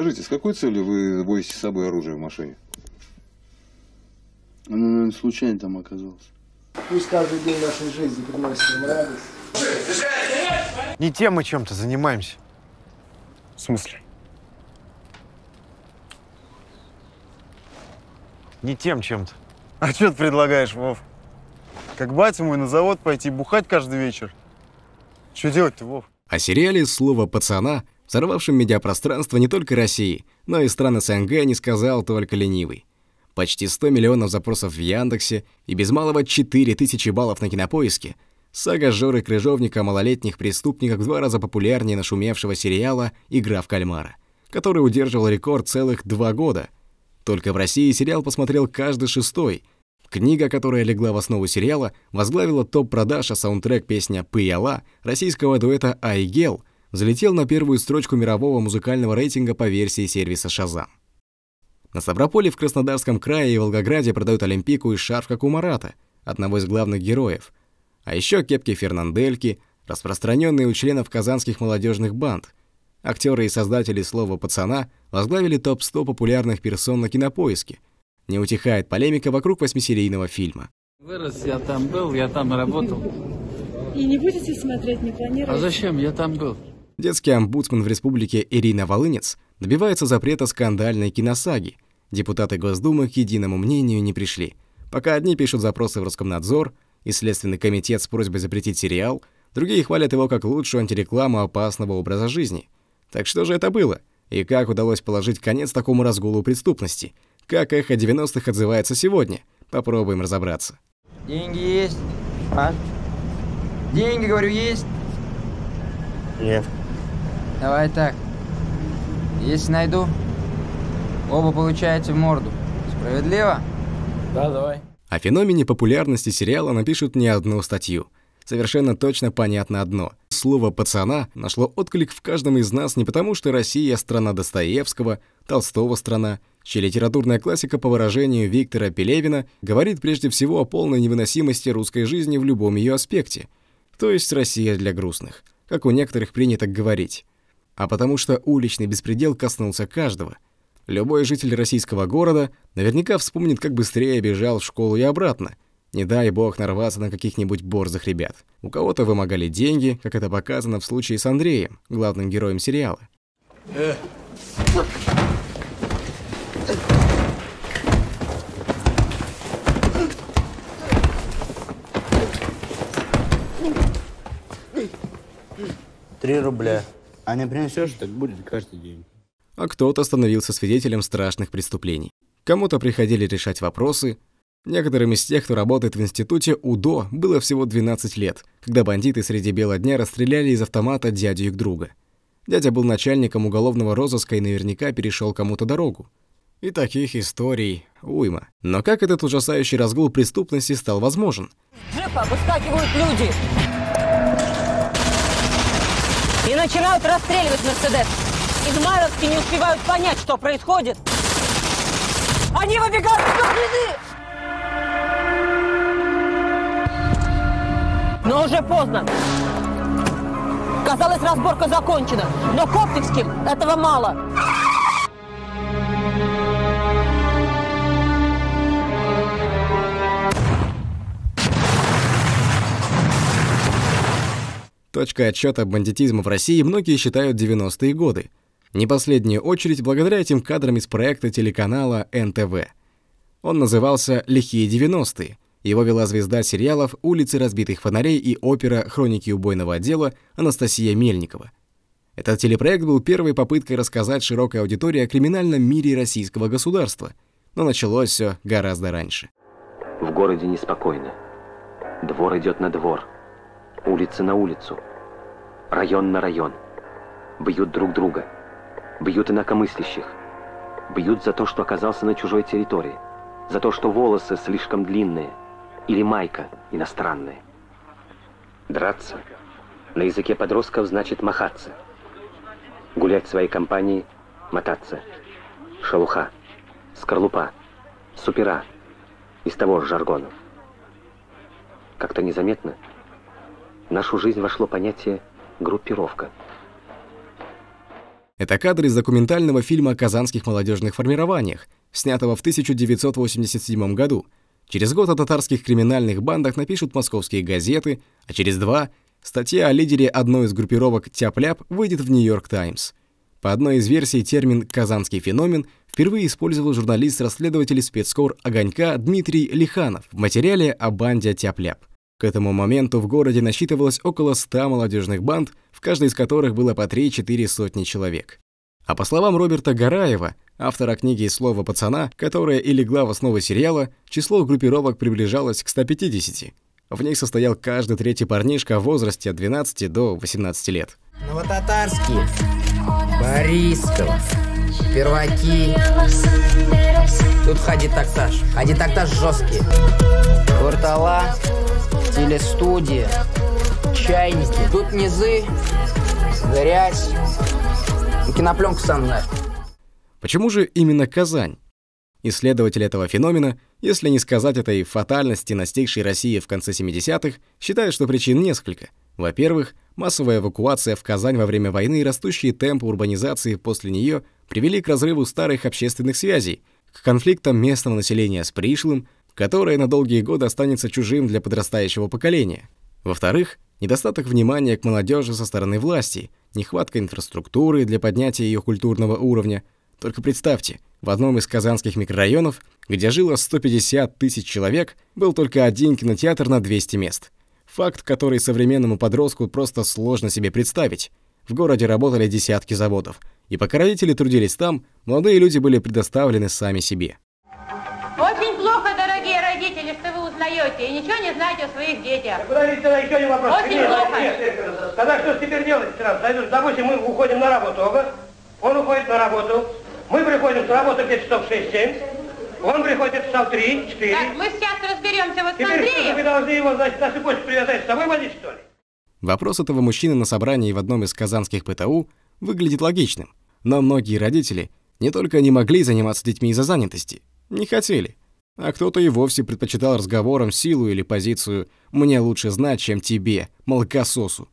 Скажите, с какой целью вы возите с собой оружие в машине? Она, наверное, случайно там оказалась. Пусть каждый день нашей жизни приносит нам радость. Не тем мы чем-то занимаемся. В смысле? Не тем чем-то. А что ты предлагаешь, Вов? Как батя мой на завод пойти бухать каждый вечер? Что делать-то, Вов? О сериале «Слово пацана», сорвавшем медиапространство не только России, но и стран СНГ, не сказал только ленивый. Почти 100 миллионов запросов в Яндексе и без малого 4000 баллов на Кинопоиске. Сага Жоры Крыжовника о малолетних преступниках в 2 раза популярнее нашумевшего сериала «Игра в кальмара», который удерживал рекорд целых 2 года. Только в России сериал посмотрел каждый 6-й. Книга, которая легла в основу сериала, возглавила топ-продаж, а саундтрек песня «Пыяла» российского дуэта «Айгел» взлетел на 1-ю строчку мирового музыкального рейтинга по версии сервиса «Shazam». На Ставрополе, в Краснодарском крае и Волгограде продают Олимпику и шарф, как у Марата, одного из главных героев. А еще кепки-фернандельки, распространенные у членов казанских молодежных банд. Актеры и создатели «Слова пацана» возглавили топ-100 популярных персон на Кинопоиске. Не утихает полемика вокруг 8-серийного фильма. Вырос, я там был, я там работал. И не будете смотреть, не планируете? А зачем? Я там был. Детский омбудсмен в республике Ирина Волынец добивается запрета скандальной киносаги. Депутаты Госдумы к единому мнению не пришли. Пока одни пишут запросы в Роскомнадзор и Следственный комитет с просьбой запретить сериал, другие хвалят его как лучшую антирекламу опасного образа жизни. Так что же это было? И как удалось положить конец такому разгулу преступности? Как эхо 90-х отзывается сегодня? Попробуем разобраться. Деньги есть? А? Деньги, говорю, есть? Нет. Давай так. Если найду, оба получаете в морду. Справедливо? Да, давай. О феномене популярности сериала напишут не одну статью. Совершенно точно понятно одно. «Слово пацана» нашло отклик в каждом из нас не потому, что Россия – страна Достоевского, Толстого страна, чья литературная классика, по выражению Виктора Пелевина, говорит прежде всего о полной невыносимости русской жизни в любом ее аспекте. То есть Россия для грустных, как у некоторых принято говорить. А потому что уличный беспредел коснулся каждого. Любой житель российского города наверняка вспомнит, как быстрее бежал в школу и обратно. Не дай бог нарваться на каких-нибудь борзых ребят. У кого-то вымогали деньги, как это показано в случае с Андреем, главным героем сериала. $3. А не принесешь, так будет каждый день. А кто-то становился свидетелем страшных преступлений. Кому-то приходили решать вопросы. Некоторым из тех, кто работает в институте УДО, было всего 12 лет, когда бандиты среди бела дня расстреляли из автомата дядю их друга. Дядя был начальником уголовного розыска и наверняка перешел кому-то дорогу. И таких историй уйма. Но как этот ужасающий разгул преступности стал возможен? С джипа выскакивают люди! И начинают расстреливать «Мерседес». Измайловки не успевают понять, что происходит. Они выбегают из глины! Но уже поздно. Казалось, разборка закончена. Но коптевским этого мало. Точкой отсчета бандитизма в России многие считают 90-е годы. Не последнюю очередь благодаря этим кадрам из проекта телеканала НТВ. Он назывался «Лихие 90-е». Его вела звезда сериалов «Улицы разбитых фонарей» и опера «Хроники убойного отдела» Анастасия Мельникова. Этот телепроект был первой попыткой рассказать широкой аудитории о криминальном мире российского государства. Но началось все гораздо раньше. В городе неспокойно. Двор идет на двор. Улица на улицу, район на район. Бьют друг друга, бьют инакомыслящих, бьют за то, что оказался на чужой территории, за то, что волосы слишком длинные или майка иностранная. Драться на языке подростков значит махаться, гулять в своей компании, мотаться. Шелуха, скорлупа, супера из того же жаргона. Как-то незаметно в нашу жизнь вошло понятие «группировка». Это кадры из документального фильма о казанских молодежных формированиях, снятого в 1987 году. Через год о татарских криминальных бандах напишут московские газеты, а через два – статья о лидере одной из группировок «Тяпляп» выйдет в «Нью-Йорк Таймс». По одной из версий термин «казанский феномен» впервые использовал журналист-расследователь спецкор «Огонька» Дмитрий Лиханов в материале о банде «Тяпляп». К этому моменту в городе насчитывалось около 100 молодежных банд, в каждой из которых было по 3-4 сотни человек. А по словам Роберта Гараева, автора книги «Слово пацана», которая и легла в основу сериала, число группировок приближалось к 150. В них состоял каждый третий парнишка в возрасте от 12 до 18 лет. Новотатарские, Борисково, Перваки. Тут ходи-тактаж жесткий. Квартала, телестудия, чайники. Тут низы, грязь, кинопленку сам знаешь. Почему же именно Казань? Исследователи этого феномена, если не сказать этой фатальности, настигшей России в конце 70-х, считают, что причин несколько. Во-первых, массовая эвакуация в Казань во время войны и растущие темпы урбанизации после нее привели к разрыву старых общественных связей, к конфликтам местного населения с пришлым, которое на долгие годы останется чужим для подрастающего поколения. Во-вторых, недостаток внимания к молодежи со стороны власти, нехватка инфраструктуры для поднятия ее культурного уровня. Только представьте, в одном из казанских микрорайонов, где жило 150 тысяч человек, был только один кинотеатр на 200 мест. Факт, который современному подростку просто сложно себе представить. В городе работали десятки заводов, и пока родители трудились там, молодые люди были предоставлены сами себе. Очень плохо, дорогие родители, что вы узнаете и ничего не знаете о своих детях. Очень плохо. Тогда что теперь делать? Допустим, мы уходим на работу, он уходит на работу. Мы приходим с работы где-то часов 6-7, он приходит часов 3-4. Так, мы сейчас разберемся вот с Андреем. Теперь что, мы должны его, значит, на цепочку привязать, с собой водить, что ли? Вопрос этого мужчины на собрании в одном из казанских ПТУ выглядит логичным, но многие родители не только не могли заниматься детьми из-за занятости, не хотели, а кто-то и вовсе предпочитал разговором силу или позицию «мне лучше знать, чем тебе, молокососу».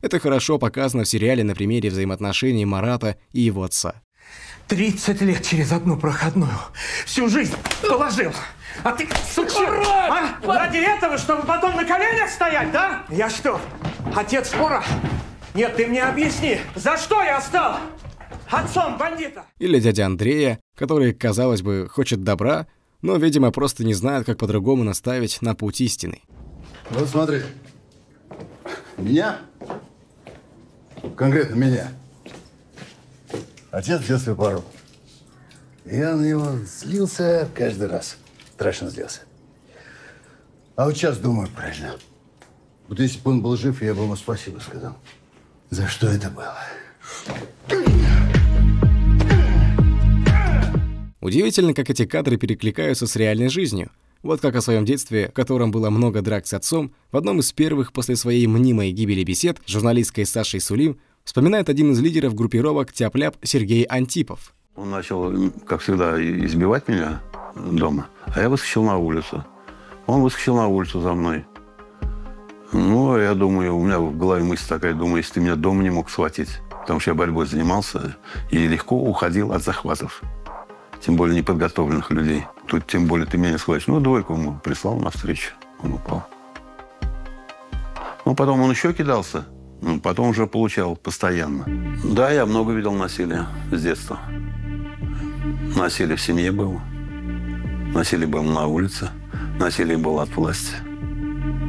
Это хорошо показано в сериале на примере взаимоотношений Марата и его отца. 30 лет через одну проходную. Всю жизнь положил. А ты, сучок, а? Ради этого, чтобы потом на коленях стоять, да? Я что, отец вора? Нет, ты мне объясни, за что я стал отцом бандита? Или дядя Андрея, который, казалось бы, хочет добра, но, видимо, просто не знает, как по-другому наставить на путь истины. Вот смотри, меня, конкретно меня, отец в детстве порол. Я на него злился каждый раз. Страшно злился. А вот сейчас думаю правильно. Вот если бы он был жив, я бы ему спасибо сказал. За что это было? Удивительно, как эти кадры перекликаются с реальной жизнью. Вот как о своем детстве, в котором было много драк с отцом, в одном из первых после своей мнимой гибели бесед с журналисткой Сашей Сулим вспоминает один из лидеров группировок «Тяп-ляп» Сергей Антипов. Он начал, как всегда, избивать меня дома, а я выскочил на улицу. Он выскочил на улицу за мной. Ну, я думаю, у меня в голове мысль такая, думаю, если ты меня дома не мог схватить, потому что я борьбой занимался и легко уходил от захватов, тем более неподготовленных людей. Тут тем более ты меня не схватишь. Ну, двойку ему прислал навстречу, он упал. Ну, потом он еще кидался. Потом уже получал постоянно. Да, я много видел насилия с детства. Насилие в семье было. Насилие было на улице. Насилие было от власти.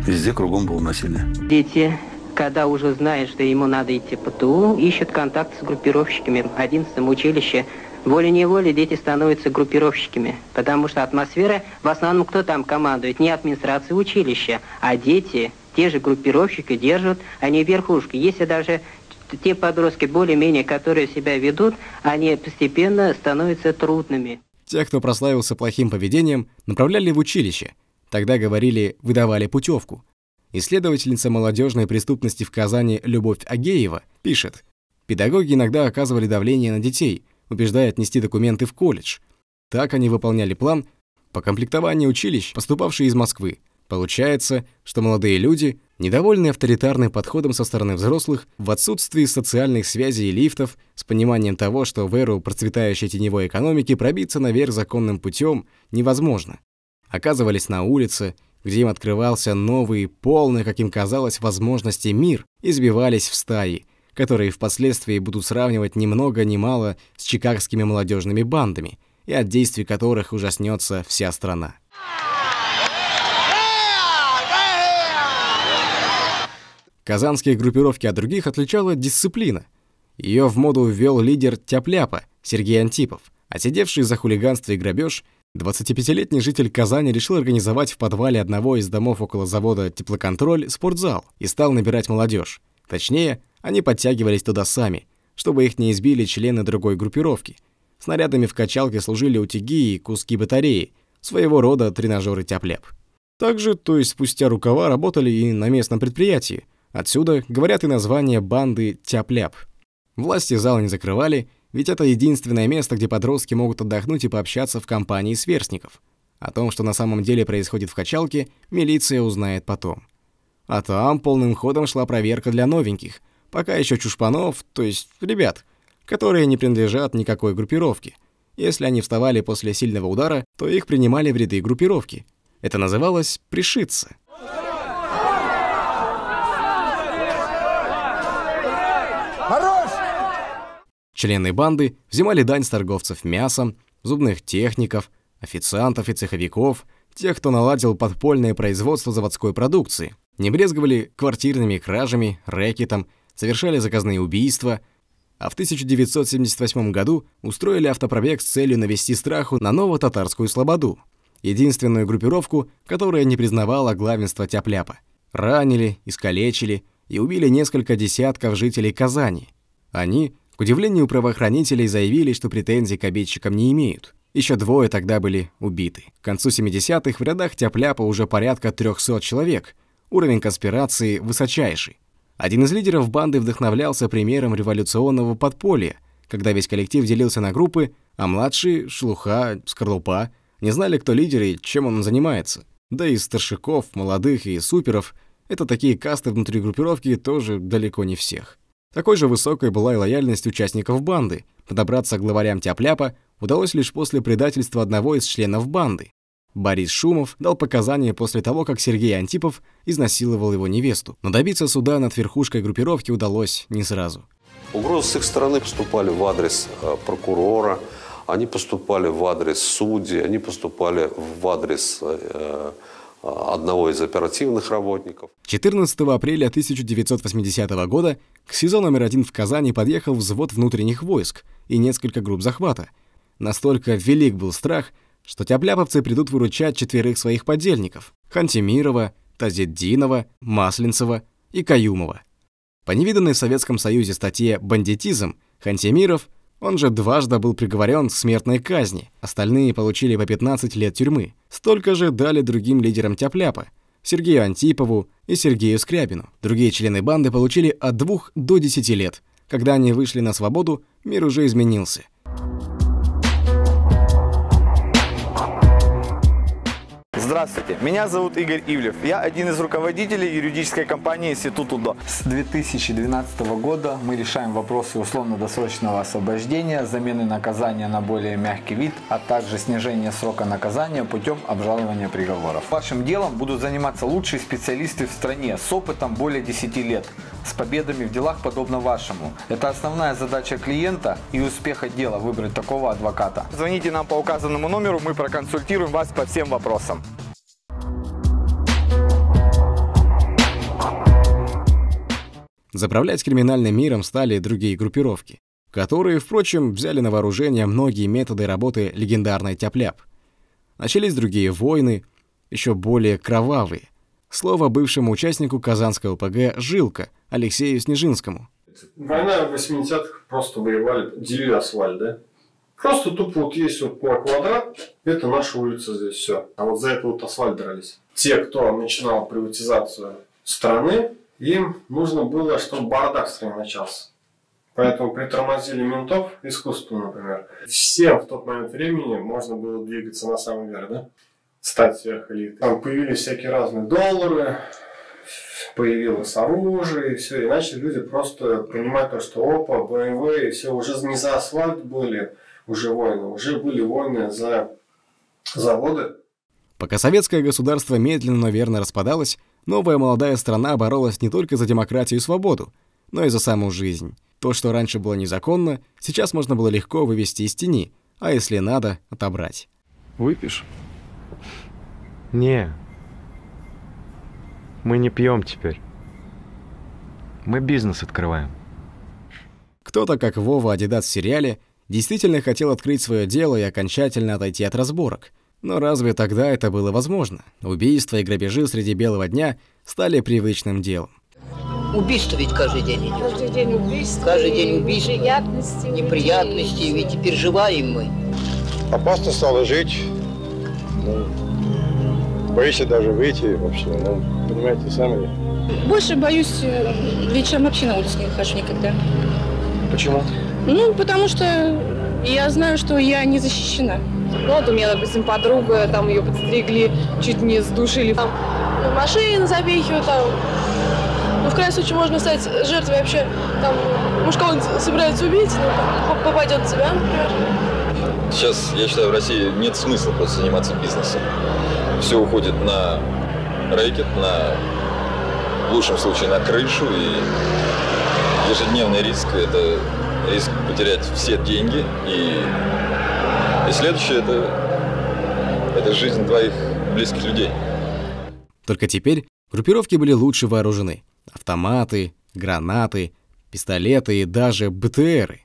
Везде кругом было насилие. Дети, когда уже знают, что ему надо идти в ПТУ, ищут контакт с группировщиками. В 11-м училище волей-неволей дети становятся группировщиками. Потому что атмосфера, в основном, кто там командует, не администрация училища, а дети. Те же группировщики держат, они верхушки. Если даже те подростки более-менее, которые себя ведут, они постепенно становятся трудными. Тех, кто прославился плохим поведением, направляли в училище. Тогда, говорили, выдавали путевку. Исследовательница молодежной преступности в Казани Любовь Агеева пишет: педагоги иногда оказывали давление на детей, убеждая отнести документы в колледж. Так они выполняли план по комплектованию училищ, поступавшие из Москвы. Получается, что молодые люди, недовольные авторитарным подходом со стороны взрослых, в отсутствии социальных связей и лифтов, с пониманием того, что в эру процветающей теневой экономики пробиться наверх законным путем невозможно, оказывались на улице, где им открывался новый, полный, как им казалось, возможности мир, и сбивались в стаи, которые впоследствии будут сравнивать ни много ни мало с чикагскими молодежными бандами, и от действий которых ужаснется вся страна. Казанские группировки от других отличала дисциплина. Ее в моду ввел лидер Тяпляпа Сергей Антипов, а сидевший за хулиганство и грабеж 25-летний житель Казани решил организовать в подвале одного из домов около завода «Теплоконтроль» спортзал и стал набирать молодежь. Точнее, они подтягивались туда сами, чтобы их не избили члены другой группировки. Снарядами в качалке служили утяги и куски батареи, своего рода тренажеры Тяпляп. Также, то есть спустя рукава, работали и на местном предприятии. Отсюда, говорят, и название банды «Тяпляп». Власти зал не закрывали, ведь это единственное место, где подростки могут отдохнуть и пообщаться в компании сверстников. О том, что на самом деле происходит в качалке, милиция узнает потом. А там полным ходом шла проверка для новеньких, пока еще чушпанов, то есть ребят, которые не принадлежат никакой группировке. Если они вставали после сильного удара, то их принимали в ряды группировки. Это называлось «пришиться». Члены банды взимали дань с торговцев мясом, зубных техников, официантов и цеховиков, тех, кто наладил подпольное производство заводской продукции. Не брезговали квартирными кражами, рэкетом, совершали заказные убийства, а в 1978 году устроили автопробег с целью навести страху на ново-татарскую слободу, единственную группировку, которая не признавала главенства Тяпляпа. Ранили, искалечили и убили несколько десятков жителей Казани. Они, к удивлению правоохранителей, заявили, что претензий к обидчикам не имеют. Еще двое тогда были убиты. К концу 70-х в рядах Тяпляпа уже порядка 300 человек. Уровень конспирации высочайший. Один из лидеров банды вдохновлялся примером революционного подполья, когда весь коллектив делился на группы, а младшие, шелуха, скорлупа, не знали, кто лидер и чем он занимается. Да и старшиков, молодых и суперов – это такие касты внутри группировки тоже далеко не всех. Такой же высокой была и лояльность участников банды. Подобраться к главарям Тяпляпа удалось лишь после предательства одного из членов банды. Борис Шумов дал показания после того, как Сергей Антипов изнасиловал его невесту. Но добиться суда над верхушкой группировки удалось не сразу. Угрозы с их стороны поступали в адрес прокурора, они поступали в адрес судей, они поступали в адрес одного из оперативных работников. 14 апреля 1980 года к СИЗО номер 1 в Казани подъехал взвод внутренних войск и несколько групп захвата. Настолько велик был страх, что тяпляповцы придут выручать четверых своих подельников – Хантемирова, Тазетдинова, Маслинцева и Каюмова. По невиданной в Советском Союзе статье «Бандитизм» Хантемиров, он же дважды был приговорен к смертной казни, остальные получили по 15 лет тюрьмы. Столько же дали другим лидерам Тяпляпа – Сергею Антипову и Сергею Скрябину. Другие члены банды получили от 2 до 10 лет. Когда они вышли на свободу, мир уже изменился. Здравствуйте, меня зовут Игорь Ивлев. Я один из руководителей юридической компании «Институт УДО». С 2012 года мы решаем вопросы условно-досрочного освобождения, замены наказания на более мягкий вид, а также снижение срока наказания путем обжалования приговоров. Вашим делом будут заниматься лучшие специалисты в стране с опытом более 10 лет, с победами в делах подобно вашему. Это основная задача клиента и успеха дела — выбрать такого адвоката. Звоните нам по указанному номеру, мы проконсультируем вас по всем вопросам. Заправлять криминальным миром стали другие группировки, которые, впрочем, взяли на вооружение многие методы работы легендарной Тяпляп. Начались другие войны, еще более кровавые. Слово бывшему участнику казанского ОПГ «Жилка» Алексею Снежинскому. Война в 80-х, просто воевали, делили асфальт, да? Просто тупо вот есть вот квадрат, это наша улица, здесь все. А вот за это вот асфальт дрались. Те, кто начинал приватизацию страны, им нужно было, чтобы бардак в стране начался. Поэтому притормозили ментов искусственно, например. Всем в тот момент времени можно было двигаться на самом деле, да? стать сверхэлитой. Там появились всякие разные доллары, появилось оружие и все. И начали люди просто понимать то, что опа, БМВ и все. Уже не за асфальт были уже войны, уже были войны за заводы. Пока советское государство медленно, но верно распадалось, новая молодая страна боролась не только за демократию и свободу, но и за саму жизнь. То, что раньше было незаконно, сейчас можно было легко вывести из тени, а если надо, отобрать. Выпьешь? Не. Мы не пьем теперь. Мы бизнес открываем. Кто-то, как Вова Адидас в сериале, действительно хотел открыть свое дело и окончательно отойти от разборок. Но разве тогда это было возможно? Убийства и грабежи среди белого дня стали привычным делом. Убийство ведь каждый день идет. Каждый день убийство. Каждый день убийство. Неприятности. Неприятности, ведь и переживаем мы. Опасно стало жить. Ну, боишься даже выйти вообще. Ну, понимаете, сами. Больше боюсь вечером вообще на улицу не выхожу никогда. Почему? Ну, потому что я знаю, что я не защищена. Ну, вот у меня, допустим, подруга, там ее подстригли, чуть не сдушили. Там машины запихивают, там. Ну, в крайнем случае, можно стать жертвой вообще, там, может, кого-то собираются убить, но попадет в тебя, например. Сейчас, я считаю, в России нет смысла просто заниматься бизнесом. Все уходит на рэкет, в лучшем случае, на крышу. И ежедневный риск – это риск потерять все деньги. И следующее – это жизнь твоих близких людей. Только теперь группировки были лучше вооружены. Автоматы, гранаты, пистолеты и даже БТРы.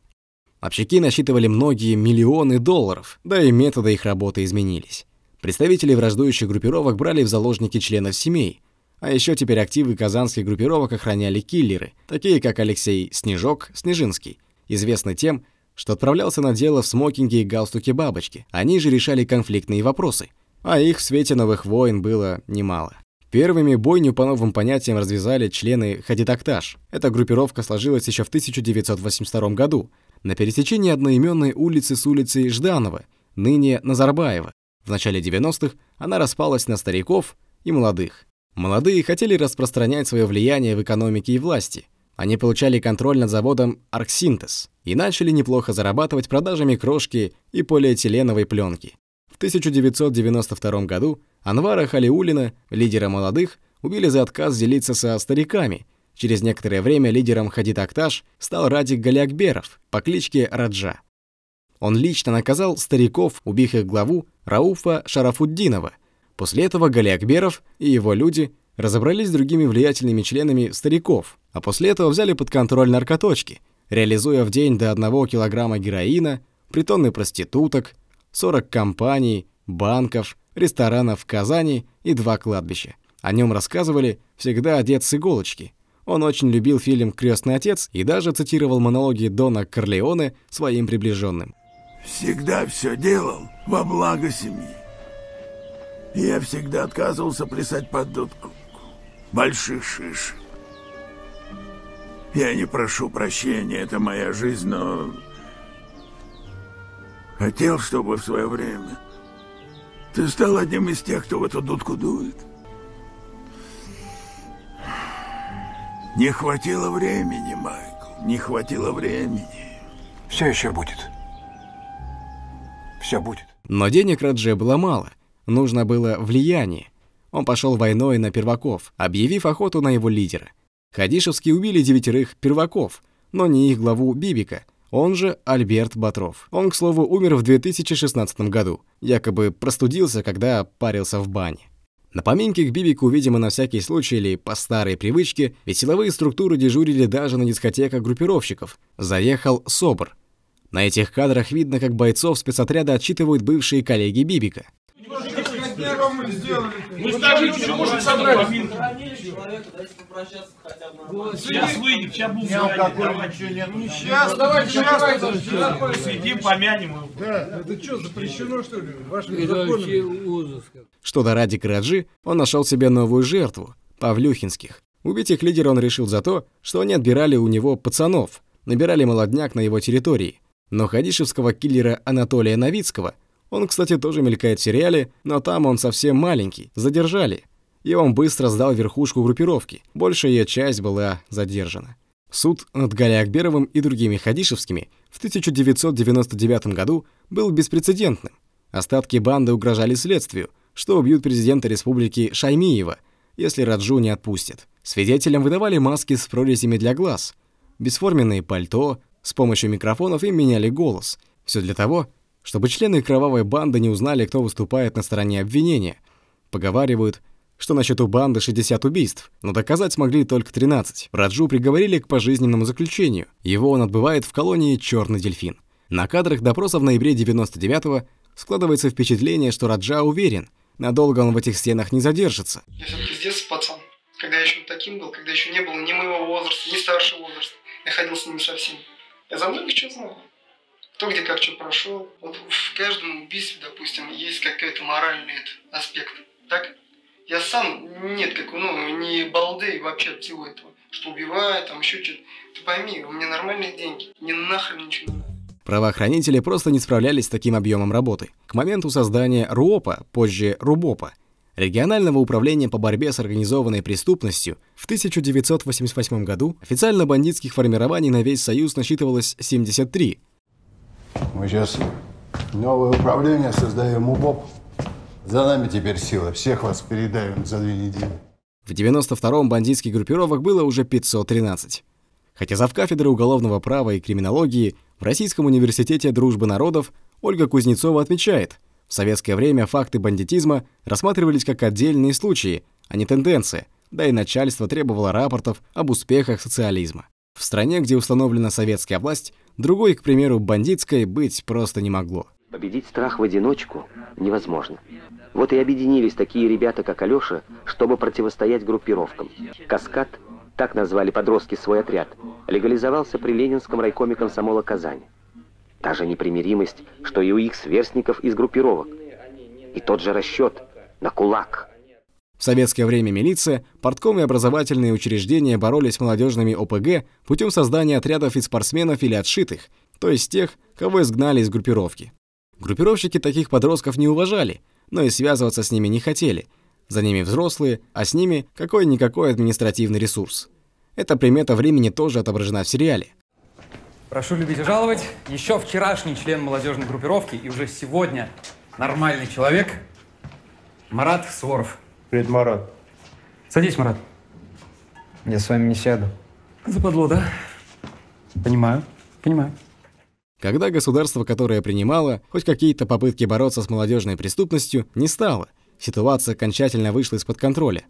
Общаки насчитывали многие миллионы долларов, да и методы их работы изменились. Представители враждующих группировок брали в заложники членов семей. А еще теперь активы казанских группировок охраняли киллеры, такие как Алексей Снежок-Снежинский, известный тем, что отправлялся на дело в смокинге и галстуке бабочки. Они же решали конфликтные вопросы, а их в свете новых войн было немало. Первыми бойню по новым понятиям развязали члены «Хатитакташ». Эта группировка сложилась еще в 1982 году на пересечении одноименной улицы с улицей Жданова, ныне Назарбаева. В начале 90-х она распалась на стариков и молодых. Молодые хотели распространять свое влияние в экономике и власти. Они получали контроль над заводом «Арксинтез» и начали неплохо зарабатывать продажами крошки и полиэтиленовой пленки. В 1992 году Анвара Халиуллина, лидера молодых, убили за отказ делиться со стариками. Через некоторое время лидером «Хатитакташ» стал Радик Галиакберов по кличке Раджа. Он лично наказал стариков, убив их главу Рауфа Шарафуддинова. После этого Галиакберов и его люди разобрались с другими влиятельными членами стариков, а после этого взяли под контроль наркоточки, реализуя в день до 1 килограмма героина, притоны проституток, 40 компаний, банков, ресторанов в Казани и 2 кладбища. О нем рассказывали «Всегда одет с иголочки». Он очень любил фильм «Крестный отец» и даже цитировал монологи Дона Корлеоне своим приближенным. «Всегда все делал во благо семьи. Я всегда отказывался плясать под дудку больших шиш. Я не прошу прощения, это моя жизнь, но хотел, чтобы в свое время ты стал одним из тех, кто в эту дудку дует. Не хватило времени, Майкл, не хватило времени. Все еще будет. Все будет». Но денег Радже было мало. Нужно было влияние. Он пошел войной на перваков, объявив охоту на его лидера. Хадишевские убили 9 перваков, но не их главу Бибика, он же Альберт Батров. Он, к слову, умер в 2016 году, якобы простудился, когда парился в бане. На поминке к Бибику, видимо, на всякий случай или по старой привычке, ведь силовые структуры дежурили даже на дискотеках группировщиков, заехал СОБР. На этих кадрах видно, как бойцов спецотряда отчитывают бывшие коллеги Бибика. Мы скажите, что можем собрать. Сейчас выйдем, сейчас будем. Сейчас, давайте, сейчас. Сидим, помянем его. Да, это что, запрещено, что ли? Вашим законом? Что до Радик Раджи, он нашел себе новую жертву – Павлюхинских. Убить их лидера он решил за то, что они отбирали у него пацанов, набирали молодняк на его территории. Но хадишевского киллера Анатолия Новицкого Он, кстати, тоже мелькает в сериале, но там он совсем маленький, задержали. И он быстро сдал верхушку группировки, большая ее часть была задержана. Суд над Галиакберовым и другими Хадишевскими в 1999 году был беспрецедентным. Остатки банды угрожали следствию, что убьют президента республики Шаймиева, если Раджу не отпустят. Свидетелям выдавали маски с прорезями для глаз, бесформенные пальто, с помощью микрофонов им меняли голос. Все для того, чтобы члены кровавой банды не узнали, кто выступает на стороне обвинения. Поговаривают, что на счету банды 60 убийств, но доказать смогли только 13. Раджу приговорили к пожизненному заключению. Его он отбывает в колонии «Черный дельфин». На кадрах допроса в ноябре 99-го складывается впечатление, что Раджа уверен, надолго он в этих стенах не задержится. Я все-таки с детства пацан. Когда я еще таким был, когда еще не было ни моего возраста, ни старшего возраста, я ходил с ними совсем. Я за многих что знал. Кто где как что прошел. Вот в каждом убийстве, допустим, есть какой-то моральный аспект. Так? Я сам, нет, как, ну, не балдей вообще от всего этого, что убиваю, там еще что-то. Ты пойми, у меня нормальные деньги, мне нахрен ничего не надо. Правоохранители просто не справлялись с таким объемом работы. К моменту создания РУОПа, позже РУБОПа, регионального управления по борьбе с организованной преступностью, в 1988 году официально бандитских формирований на весь Союз насчитывалось 73. Мы сейчас новое управление создаем, УБОП. За нами теперь сила. Всех вас передаем за 2 недели. В 92-м бандитских группировок было уже 513. Хотя завкафедры уголовного права и криминологии в Российском университете дружбы народов Ольга Кузнецова отмечает, в советское время факты бандитизма рассматривались как отдельные случаи, а не тенденция, да и начальство требовало рапортов об успехах социализма. В стране, где установлена советская власть, другой, к примеру, бандитской быть просто не могло. Победить страх в одиночку невозможно. Вот и объединились такие ребята, как Алёша, чтобы противостоять группировкам. «Каскад», так назвали подростки свой отряд, легализовался при Ленинском райкоме комсомола Казани. Та же непримиримость, что и у их сверстников из группировок. И тот же расчет на кулак. В советское время милиция, партком и образовательные учреждения боролись с молодежными ОПГ путем создания отрядов из спортсменов или отшитых, то есть тех, кого изгнали из группировки. Группировщики таких подростков не уважали, но и связываться с ними не хотели. За ними взрослые, а с ними какой-никакой административный ресурс. Эта примета времени тоже отображена в сериале. Прошу любить и жаловать. Еще вчерашний член молодежной группировки и уже сегодня нормальный человек Марат Суворов. Привет, Марат. Садись, Марат. Я с вами не сяду. Западло, да? Понимаю, понимаю. Когда государство, которое принимало хоть какие-то попытки бороться с молодежной преступностью, не стало, ситуация окончательно вышла из-под контроля.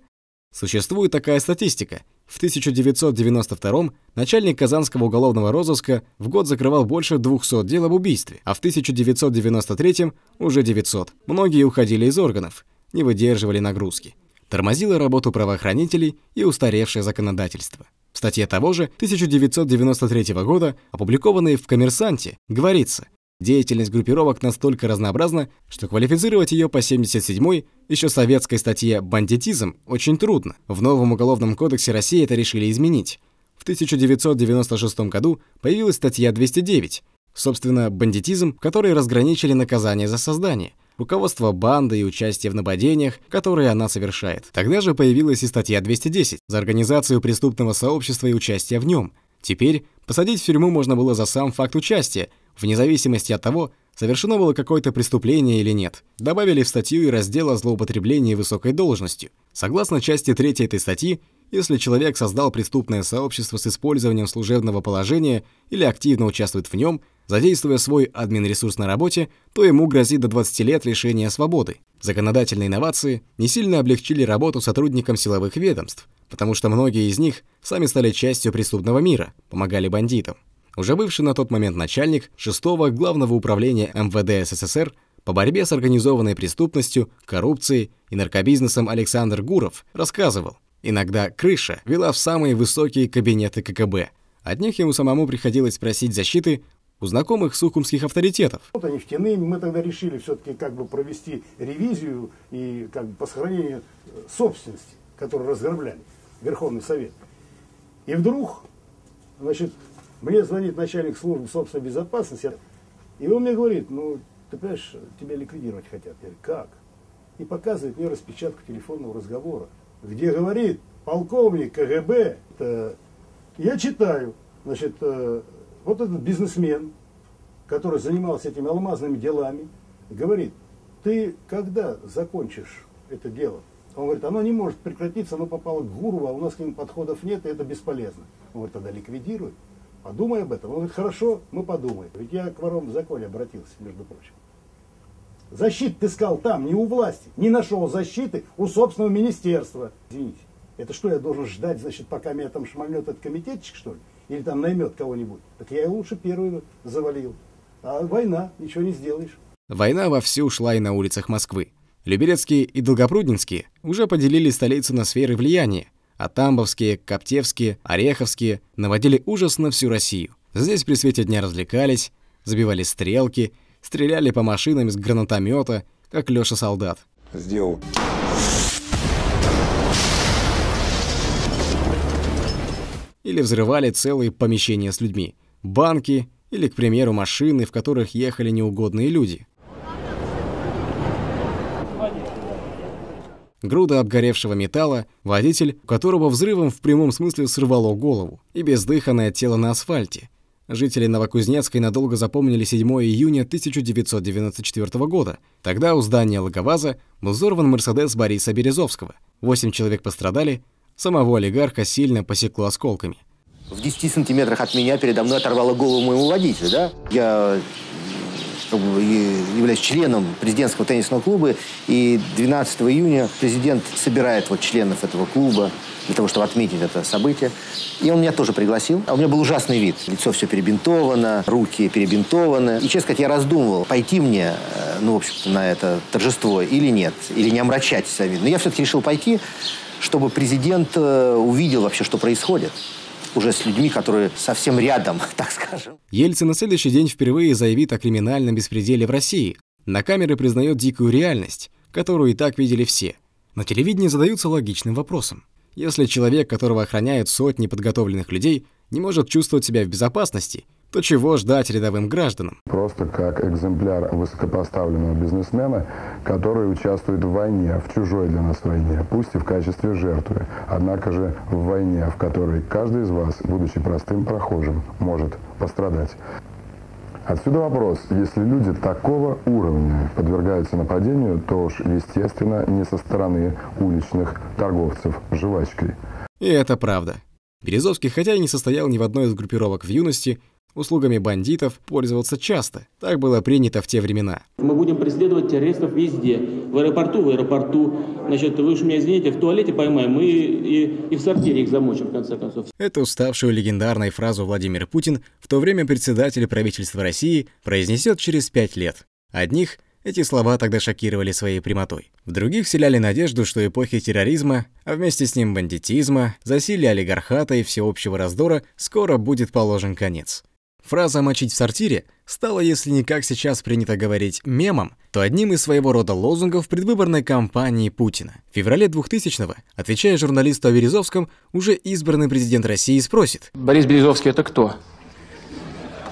Существует такая статистика. В 1992-м начальник Казанского уголовного розыска в год закрывал больше 200 дел об убийстве, а в 1993-м уже 900. Многие уходили из органов, не выдерживали нагрузки. Тормозило работу правоохранителей и устаревшее законодательство. В статье того же 1993 года, опубликованной в «Коммерсанте», говорится, деятельность группировок настолько разнообразна, что квалифицировать ее по 77-й, еще советской статье «Бандитизм» очень трудно. В новом Уголовном кодексе России это решили изменить. В 1996 году появилась статья 209, собственно, «Бандитизм», в которой разграничили наказание за создание, руководство банды и участие в нападениях, которые она совершает. Тогда же появилась и статья 210 за организацию преступного сообщества и участие в нем. Теперь посадить в тюрьму можно было за сам факт участия, вне зависимости от того, совершено было какое-то преступление или нет. Добавили в статью и раздел о злоупотреблении высокой должностью. Согласно части 3 этой статьи, если человек создал преступное сообщество с использованием служебного положения или активно участвует в нем, задействуя свой админресурс на работе, то ему грозит до 20 лет лишения свободы. Законодательные инновации не сильно облегчили работу сотрудникам силовых ведомств, потому что многие из них сами стали частью преступного мира, помогали бандитам. Уже бывший на тот момент начальник 6-го Главного управления МВД СССР по борьбе с организованной преступностью, коррупцией и наркобизнесом Александр Гуров рассказывал, иногда крыша вела в самые высокие кабинеты КГБ. От них ему самому приходилось просить защиты у знакомых сухумских авторитетов. Вот они нефтяные, мы тогда решили все-таки как бы провести ревизию и как бы по сохранению собственности, которую разграбляли Верховный Совет. И вдруг, значит, мне звонит начальник службы собственной безопасности, и он мне говорит, ну ты понимаешь, тебя ликвидировать хотят. Я говорю, как? И показывает мне распечатку телефонного разговора, где говорит полковник КГБ. Я читаю, значит, вот этот бизнесмен, который занимался этими алмазными делами, говорит, ты когда закончишь это дело? Он говорит, оно не может прекратиться, оно попало к Гурову, а у нас к ним подходов нет, и это бесполезно. Он говорит, тогда ликвидируй, подумай об этом. Он говорит, хорошо, мы подумаем. Ведь я к ворам в законе обратился, между прочим. Защиту ты искал там, не у власти, не нашел защиты у собственного министерства. Извините, это что, я должен ждать, значит, пока меня там шмальнет этот комитетчик, что ли? Или там наймет кого-нибудь? Так я лучше первый завалил. А война, ничего не сделаешь. Война вовсю шла и на улицах Москвы. Люберецкие и Долгопрудненские уже поделили столицу на сферы влияния, а тамбовские, коптевские, ореховские наводили ужас на всю Россию. Здесь при свете дня развлекались, забивали стрелки, стреляли по машинам из гранатомета, как Лёша солдат. Сделал. Или взрывали целые помещения с людьми, банки или, к примеру, машины, в которых ехали неугодные люди. Груда обгоревшего металла, водитель, у которого взрывом в прямом смысле сорвало голову, и бездыханное тело на асфальте. Жители Новокузнецкой надолго запомнили 7 июня 1994 года. Тогда у здания логоваза был взорван «Мерседес» Бориса Березовского. 8 человек пострадали, самого олигарха сильно посекло осколками. В 10 сантиметрах от меня передо мной оторвало голову моего водителя, да? Я являюсь членом президентского теннисного клуба, и 12 июня президент собирает вот членов этого клуба для того, чтобы отметить это событие. И он меня тоже пригласил. А у меня был ужасный вид. Лицо все перебинтовано, руки перебинтованы. И, честно сказать, я раздумывал, пойти мне, ну, в общем-то, на это торжество или нет, или не омрачать себя вид. Но я все-таки решил пойти, чтобы президент увидел вообще, что происходит. Уже с людьми, которые совсем рядом, так скажем. Ельцин на следующий день впервые заявит о криминальном беспределе в России. На камеры признает дикую реальность, которую и так видели все. На телевидении задаются логичным вопросом. Если человек, которого охраняют сотни подготовленных людей, не может чувствовать себя в безопасности, то чего ждать рядовым гражданам? Просто как экземпляр высокопоставленного бизнесмена, который участвует в войне, в чужой для нас войне, пусть и в качестве жертвы, однако же в войне, в которой каждый из вас, будучи простым прохожим, может пострадать. Отсюда вопрос, если люди такого уровня подвергаются нападению, то уж, естественно, не со стороны уличных торговцев жвачкой. И это правда. Березовский, хотя и не состоял ни в одной из группировок в юности, услугами бандитов пользовался часто. Так было принято в те времена. Мы будем преследовать террористов везде. В аэропорту, Значит, вы уж меня извините, в туалете поймаем и в сортире их замочим, в конце концов. Эту уставшую легендарной фразу Владимир Путин в то время председатель правительства России произнесет через 5 лет. Одних эти слова тогда шокировали своей прямотой. В других вселяли надежду, что эпохи терроризма, а вместе с ним бандитизма, засилия олигархата и всеобщего раздора скоро будет положен конец. Фраза «мочить в сортире» стала, если не как сейчас принято говорить, мемом, то одним из своего рода лозунгов предвыборной кампании Путина. В феврале 2000-го, отвечая журналисту о Березовском, уже избранный президент России спросит. Борис Березовский – это кто?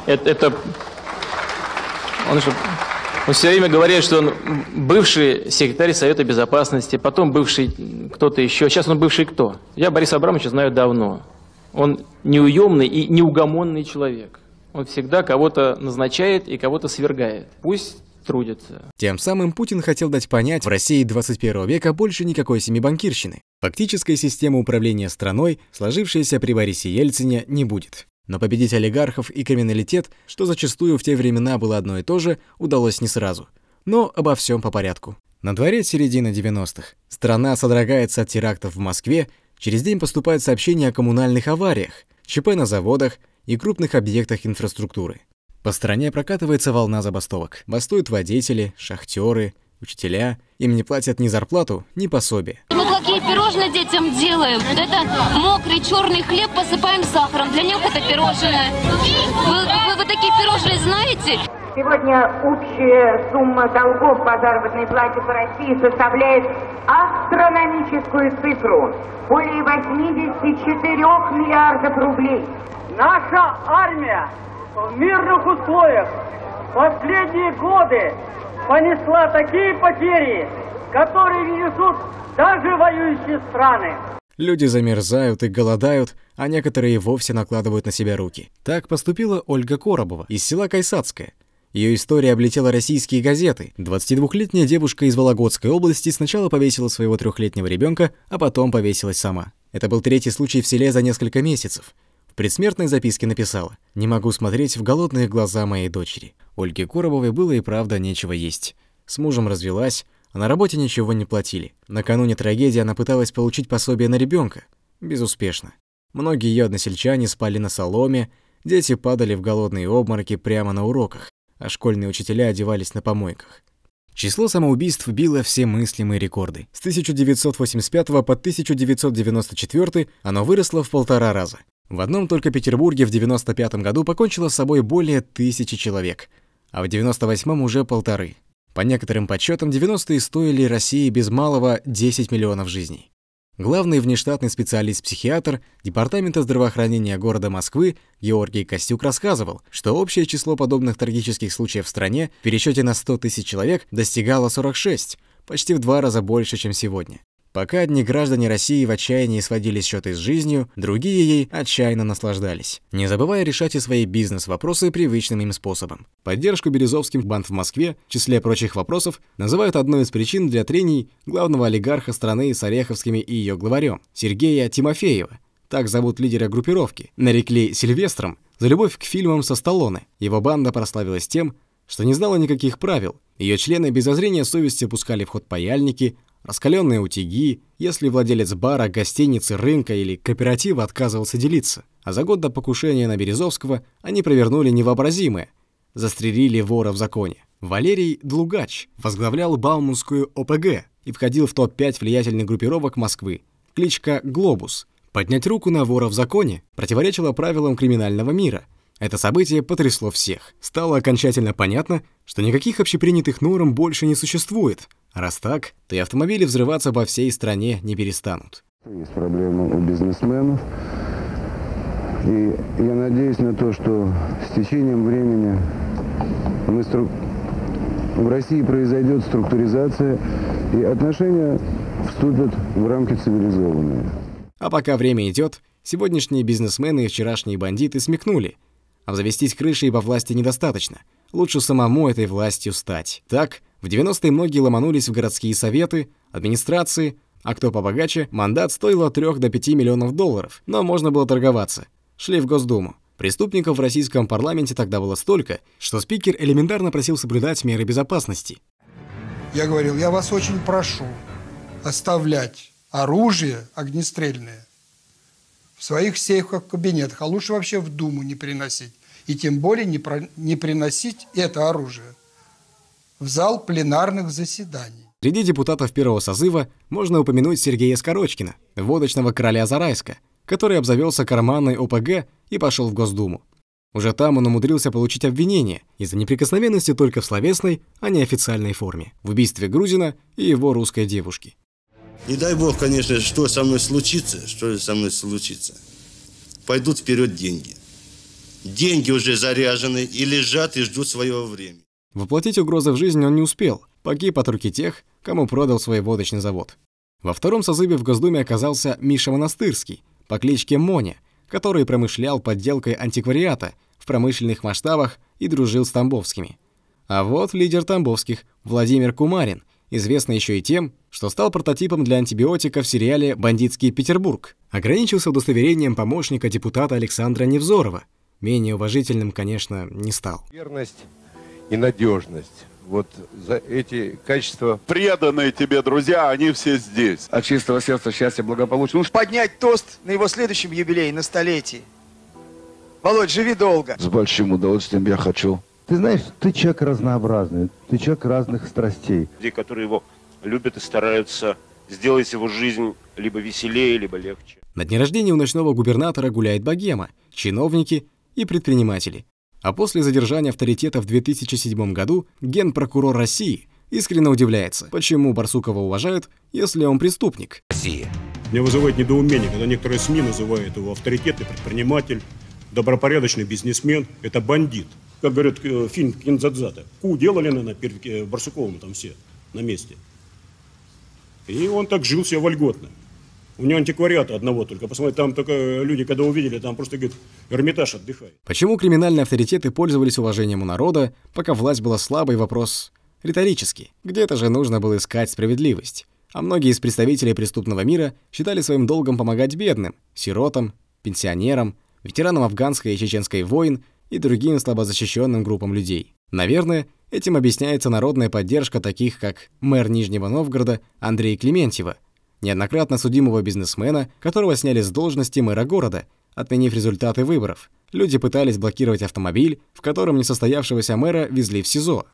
Это... Он все время говорит, что он бывший секретарь Совета Безопасности, потом бывший кто-то еще. Сейчас он бывший кто? Я Бориса Абрамовича знаю давно. Он неуемный и неугомонный человек. Он всегда кого-то назначает и кого-то свергает. Пусть трудится. Тем самым Путин хотел дать понять, в России 21 века больше никакой семибанкирщины. Фактической системы управления страной, сложившейся при Борисе Ельцине, не будет. Но победить олигархов и криминалитет, что зачастую в те времена было одно и то же, удалось не сразу. Но обо всем по порядку. На дворе середина 90-х. Страна содрогается от терактов в Москве. Через день поступают сообщения о коммунальных авариях, ЧП на заводах и крупных объектах инфраструктуры. По стране прокатывается волна забастовок. Бастуют водители, шахтеры, учителя. Им не платят ни зарплату, ни пособие. Мы какие пирожные детям делаем? Это мокрый черный хлеб посыпаем сахаром. Для них это пирожное. Вы вот такие пирожные знаете? Сегодня общая сумма долгов по заработной плате по России составляет астрономическую цифру – более 84 миллиардов рублей. Наша армия в мирных условиях последние годы понесла такие потери, которые не несут даже воюющие страны. Люди замерзают и голодают, а некоторые вовсе накладывают на себя руки. Так поступила Ольга Коробова из села Кайсацкое. Ее история облетела российские газеты. 22-летняя девушка из Вологодской области сначала повесила своего 3-летнего ребенка, а потом повесилась сама. Это был 3-й случай в селе за несколько месяцев. В предсмертной записке написала: «Не могу смотреть в голодные глаза моей дочери». Ольге Коробовой было и правда нечего есть. С мужем развелась, а на работе ничего не платили. Накануне трагедии она пыталась получить пособие на ребенка. Безуспешно. Многие ее односельчане спали на соломе, дети падали в голодные обмороки прямо на уроках, а школьные учителя одевались на помойках. Число самоубийств било все мыслимые рекорды. С 1985 по 1994 оно выросло в 1,5 раза. В одном только Петербурге в 1995 году покончило с собой более 1000 человек, а в 1998 уже 1,5. По некоторым подсчетам, 90-е стоили России без малого 10 миллионов жизней. Главный внештатный специалист-психиатр Департамента здравоохранения города Москвы Георгий Костюк рассказывал, что общее число подобных трагических случаев в стране в пересчете на 100 тысяч человек достигало 46, почти в 2 раза больше, чем сегодня. Пока одни граждане России в отчаянии сводили счеты с жизнью, другие ей отчаянно наслаждались, не забывая решать и свои бизнес-вопросы привычным им способом. Поддержку березовским банд в Москве, в числе прочих вопросов, называют одной из причин для трений главного олигарха страны с Ореховскими и ее главарем Сергея Тимофеева, так зовут лидера группировки, нарекли Сильвестром за любовь к фильмам со Сталлоне. Его банда прославилась тем, что не знала никаких правил, ее члены без зазрения совести пускали в ход паяльники, раскаленные утюги, если владелец бара, гостиницы, рынка или кооператива отказывался делиться. А за год до покушения на Березовского они провернули невообразимое. Застрелили вора в законе. Валерий Длугач возглавлял Бауманскую ОПГ и входил в топ-5 влиятельных группировок Москвы. Кличка «Глобус». Поднять руку на вора в законе противоречило правилам криминального мира. Это событие потрясло всех. Стало окончательно понятно, что никаких общепринятых норм больше не существует. Раз так, то и автомобили взрываться по всей стране не перестанут. Есть проблемы у бизнесменов. И я надеюсь на то, что с течением времени в России произойдет структуризация, и отношения вступят в рамки цивилизованные. А пока время идет, сегодняшние бизнесмены и вчерашние бандиты смекнули. Обзавестись крышей во власти недостаточно. Лучше самому этой властью стать. Так, в 90-е многие ломанулись в городские советы, администрации, а кто побогаче, мандат стоил от 3 до 5 миллионов долларов, но можно было торговаться. Шли в Госдуму. Преступников в российском парламенте тогда было столько, что спикер элементарно просил соблюдать меры безопасности. Я говорил, я вас очень прошу оставлять оружие огнестрельное в своих сейфах, кабинетах, а лучше вообще в Думу не приносить. И тем более не приносить это оружие в зал пленарных заседаний. Среди депутатов 1-го созыва можно упомянуть Сергея Скорочкина, водочного короля Зарайска, который обзавелся карманной ОПГ и пошел в Госдуму. Уже там он умудрился получить обвинение из-за неприкосновенности только в словесной, а не официальной форме, в убийстве грузина и его русской девушки. Не дай бог, конечно, что со мной случится. Пойдут вперед деньги. Деньги уже заряжены и лежат, и ждут своего времени. Воплотить угрозы в жизнь он не успел, погиб от руки тех, кому продал свой водочный завод. Во 2-м созыве в Госдуме оказался Миша Монастырский по кличке Моня, который промышлял подделкой антиквариата в промышленных масштабах и дружил с тамбовскими. А вот лидер тамбовских Владимир Кумарин, известный еще и тем, что стал прототипом для антибиотика в сериале «Бандитский Петербург», ограничился удостоверением помощника депутата Александра Невзорова. Менее уважительным, конечно, не стал. Верность и надежность. Вот за эти качества, преданные тебе друзья, они все здесь. От чистого сердца счастья, благополучия. Уж поднять тост на его следующем юбилее, на столетии. Володь, живи долго. С большим удовольствием я хочу. Ты знаешь, ты человек разнообразный, ты человек разных страстей. Люди, которые его любят и стараются сделать его жизнь либо веселее, либо легче. На дне рождения у ночного губернатора гуляет богема, чиновники и предприниматели. А после задержания авторитета в 2007 году генпрокурор России искренне удивляется, почему Барсукова уважают, если он преступник. Россия. Меня вызывает недоумение, когда некоторые СМИ называют его авторитетный предприниматель, добропорядочный бизнесмен. Это бандит. как говорят, фильм Кинзадзата. Ку делали, наверное, Барсуковым там все на месте. И он так жил себя вольготно. У него антиквариата одного только. Посмотрите, там только люди, когда увидели, там просто, говорит, Эрмитаж отдыхает. Почему криминальные авторитеты пользовались уважением у народа, пока власть была слабой, вопрос риторический. Где-то же нужно было искать справедливость. А многие из представителей преступного мира считали своим долгом помогать бедным, сиротам, пенсионерам, ветеранам афганской и чеченской войн и другим слабозащищенным группам людей. Наверное, этим объясняется народная поддержка таких, как мэр Нижнего Новгорода Андрей Клементьева, неоднократно судимого бизнесмена, которого сняли с должности мэра города, отменив результаты выборов. Люди пытались блокировать автомобиль, в котором несостоявшегося мэра везли в СИЗО.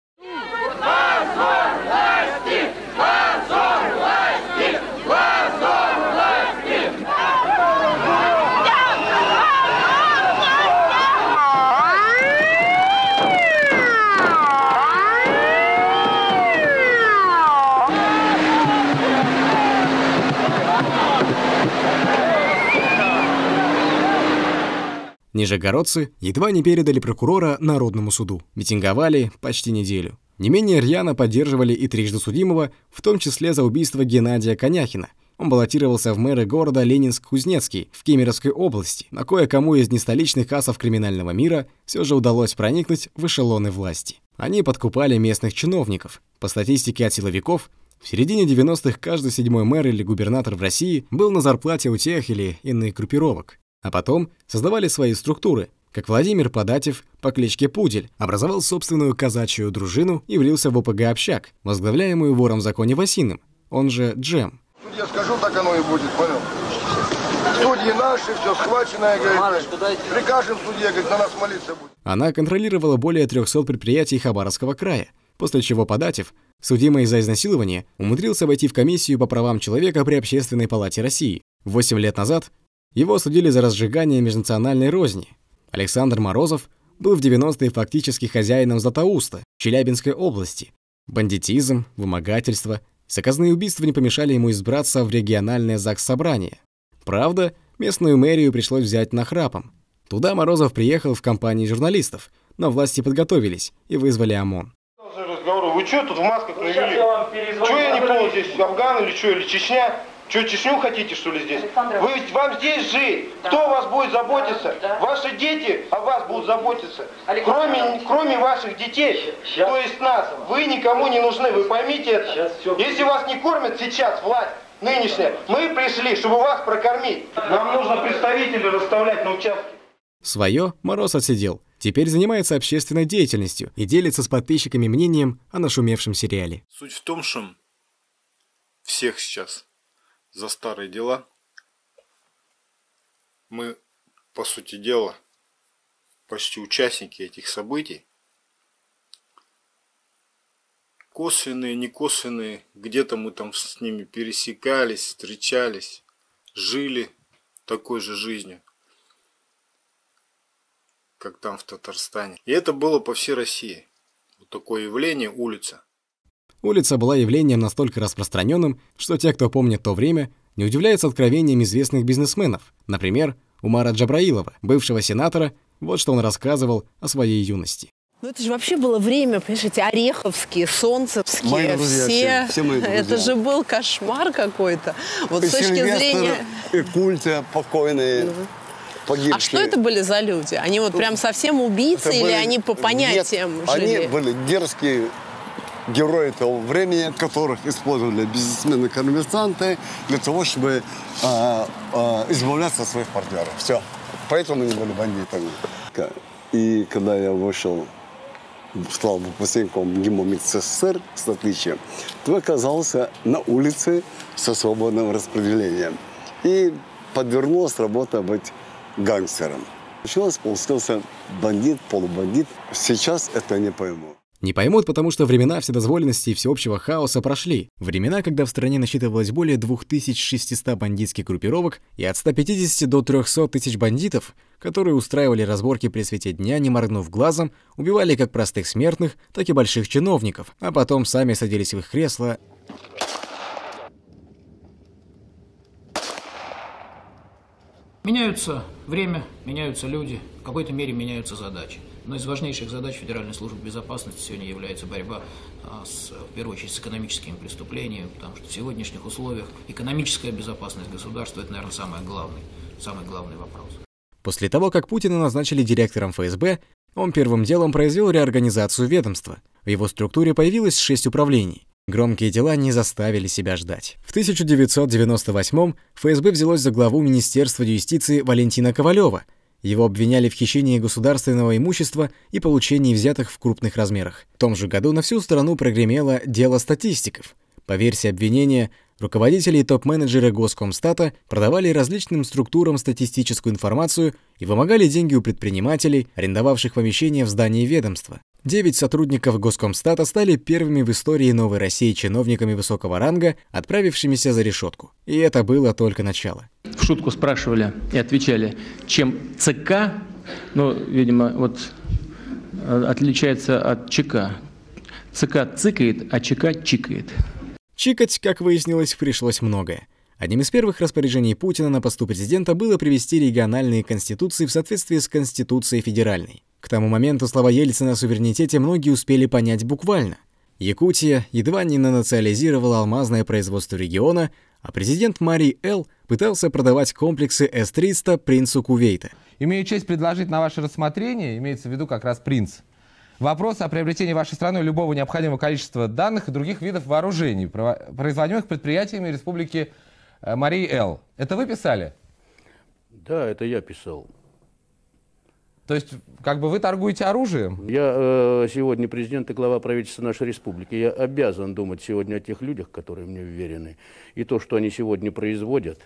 Нижегородцы едва не передали прокурора народному суду. Митинговали почти неделю. Не менее рьяно поддерживали и трижды судимого, в том числе за убийство Геннадия Коняхина. Он баллотировался в мэры города Ленинск-Кузнецкий в Кемеровской области. Но кое-кому из нестоличных асов криминального мира все же удалось проникнуть в эшелоны власти. Они подкупали местных чиновников. По статистике от силовиков, в середине 90-х каждый седьмой мэр или губернатор в России был на зарплате у тех или иных группировок. А потом создавали свои структуры, как Владимир Податев по кличке Пудель образовал собственную казачью дружину и влился в ОПГ «Общак», возглавляемую вором в законе Васиным, он же Джем. Я скажу, так оно и будет, понял? Судьи наши, все схваченное, говорит, прикажем судье, говорит, на нас молиться будет. Она контролировала более 300 предприятий Хабаровского края, после чего Податев, судимый за изнасилование, умудрился войти в комиссию по правам человека при Общественной палате России. 8 лет назад его судили за разжигание межнациональной розни. Александр Морозов был в 90-е фактически хозяином Златоуста, Челябинской области. Бандитизм, вымогательство, заказные убийства не помешали ему избраться в региональное ЗАГС-собрание. Правда, местную мэрию пришлось взять нахрапом. Туда Морозов приехал в компании журналистов, но власти подготовились и вызвали ОМОН. Вы что тут в масках навели? Что я не понял, здесь Афган или что, или Чечня? Что, Чечню хотите, что ли, здесь? Вы, вам здесь жить. Да. Кто о вас будет заботиться? Да. Ваши дети о вас будут заботиться. Кроме ваших детей, сейчас. То есть нас, вы никому не нужны, вы поймите это. Если вас не кормят сейчас, власть нынешняя, мы пришли, чтобы вас прокормить. Нам нужно представителей расставлять на участке. Свое Мороз отсидел. Теперь занимается общественной деятельностью и делится с подписчиками мнением о нашумевшем сериале. Суть в том, что всех сейчас за старые дела мы, по сути дела, почти участники этих событий. Косвенные, некосвенные, где-то мы там с ними пересекались, встречались, жили такой же жизнью, как там в Татарстане. И это было по всей России. Вот такое явление — улица. Улица была явлением настолько распространенным, что те, кто помнит то время, не удивляются откровениям известных бизнесменов. Например, Умара Джабраилова, бывшего сенатора, вот что он рассказывал о своей юности. Ну это же вообще было время, понимаете, ореховские, солнцевские, мои друзья, все мои друзья. Это же был кошмар какой-то. Вот и с точки зрения... И культы покойные. Погибшие. А что это были за люди? Они вот прям совсем убийцы это или были... они по понятиям Нет, жили? Они были дерзкие. Герои того времени, которых использовали бизнесмены-коммерсанты для того, чтобы избавляться от своих партнеров. Все. Поэтому они были бандитами. И когда я вышел, стал выпускником ГИМО СССР с отличием, то оказался на улице со свободным распределением. И подвернулась работа быть гангстером. Получилось, получился бандит, полубандит. Сейчас это не пойму. Не поймут, потому что времена вседозволенности и всеобщего хаоса прошли. Времена, когда в стране насчитывалось более 2600 бандитских группировок и от 150 до 300 тысяч бандитов, которые устраивали разборки при свете дня, не моргнув глазом, убивали как простых смертных, так и больших чиновников, а потом сами садились в их кресла . Меняются время, меняются люди, в какой-то мере меняются задачи. Одной из важнейших задач Федеральной службы безопасности сегодня является борьба, в первую очередь, с экономическими преступлениями, потому что в сегодняшних условиях экономическая безопасность государства – это, наверное, самый главный вопрос. После того, как Путина назначили директором ФСБ, он первым делом произвел реорганизацию ведомства. В его структуре появилось 6 управлений. Громкие дела не заставили себя ждать. В 1998-м ФСБ взялось за главу Министерства юстиции Валентина Ковалева. Его обвиняли в хищении государственного имущества и получении взятых в крупных размерах. В том же году на всю страну прогремело дело статистиков. По версии обвинения, руководители и топ-менеджеры Госкомстата продавали различным структурам статистическую информацию и вымогали деньги у предпринимателей, арендовавших помещения в здании ведомства. 9 сотрудников Госкомстата стали первыми в истории Новой России чиновниками высокого ранга, отправившимися за решетку. И это было только начало. В шутку спрашивали и отвечали, чем ЦК, ну, видимо, вот отличается от ЧК. ЦК цикает, а ЧК чикает. Чикать, как выяснилось, пришлось многое. Одним из первых распоряжений Путина на посту президента было привести региональные конституции в соответствии с Конституцией Федеральной. К тому моменту слова Ельцина о суверенитете многие успели понять буквально. Якутия едва не национализировала алмазное производство региона, а президент Марий Эл пытался продавать комплексы С-300 принцу Кувейта. Имею честь предложить на ваше рассмотрение, имеется в виду как раз принц, вопрос о приобретении вашей страной любого необходимого количества данных и других видов вооружений, производимых предприятиями Республики Марий Эл. Это вы писали? Да, это я писал. То есть, как бы вы торгуете оружием? Я сегодня президент и глава правительства нашей республики. Я обязан думать сегодня о тех людях, которые мне вверены. И то, что они сегодня производят,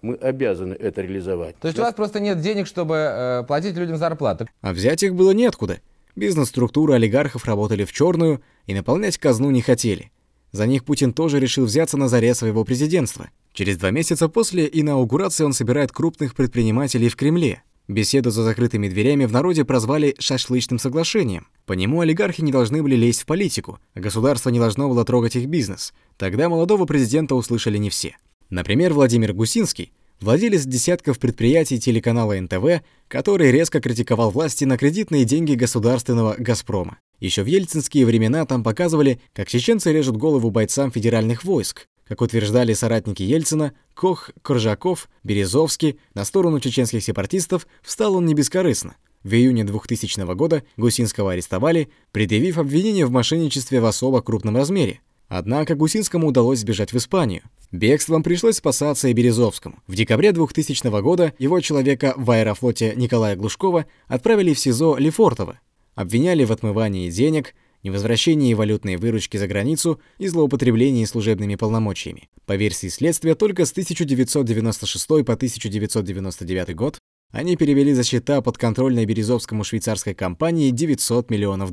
мы обязаны это реализовать. То есть у вас просто нет денег, чтобы платить людям зарплату? А взять их было неоткуда. Бизнес-структуры олигархов работали в черную и наполнять казну не хотели. За них Путин тоже решил взяться на заре своего президентства. Через 2 месяца после инаугурации он собирает крупных предпринимателей в Кремле. Беседу за закрытыми дверями в народе прозвали «шашлычным соглашением». По нему олигархи не должны были лезть в политику, а государство не должно было трогать их бизнес. Тогда молодого президента услышали не все. Например, Владимир Гусинский, владелец десятков предприятий телеканала НТВ, который резко критиковал власти на кредитные деньги государственного «Газпрома». Еще в ельцинские времена там показывали, как чеченцы режут голову бойцам федеральных войск. Как утверждали соратники Ельцина, Кох, Коржаков, Березовский, на сторону чеченских сепаратистов встал он не бескорыстно. В июне 2000 года Гусинского арестовали, предъявив обвинение в мошенничестве в особо крупном размере. Однако Гусинскому удалось сбежать в Испанию. Бегством пришлось спасаться и Березовскому. В декабре 2000 года его человека в аэрофлоте Николая Глушкова отправили в СИЗО Лефортово. Обвиняли в отмывании денег, невозвращении валютной выручки за границу и злоупотреблении служебными полномочиями. По версии следствия, только с 1996 по 1999 год они перевели за счета подконтрольной Березовскому швейцарской компании $900 миллионов.